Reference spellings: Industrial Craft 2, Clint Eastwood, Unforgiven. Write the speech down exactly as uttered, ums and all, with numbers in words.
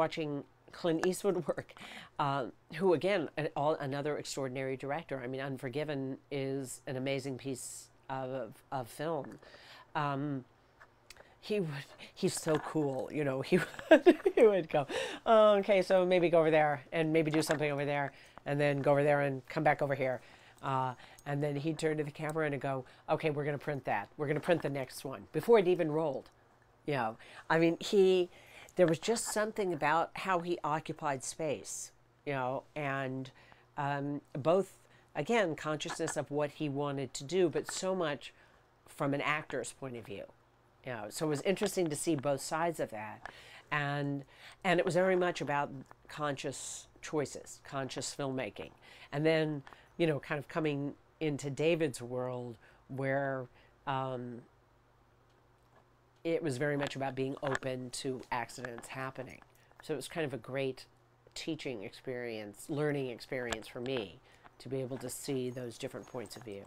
watching Clint Eastwood work, uh, who again, an, all, another extraordinary director. I mean, Unforgiven is an amazing piece of, of film. Um, he would, he's so cool, you know, he would, he would go, oh, okay, so maybe go over there and maybe do something over there and then go over there and come back over here. Uh, and then he'd turn to the camera and go, okay, we're going to print that. We're going to print the next one before it even rolled. You know, I mean, he, there was just something about how he occupied space, you know, and um, both, again, consciousness of what he wanted to do, but so much from an actor's point of view. You know, so it was interesting to see both sides of that. And, and it was very much about conscious choices, conscious filmmaking. And then, you know, kind of coming into David's world where um, it was very much about being open to accidents happening. So it was kind of a great teaching experience, learning experience for me to be able to see those different points of view.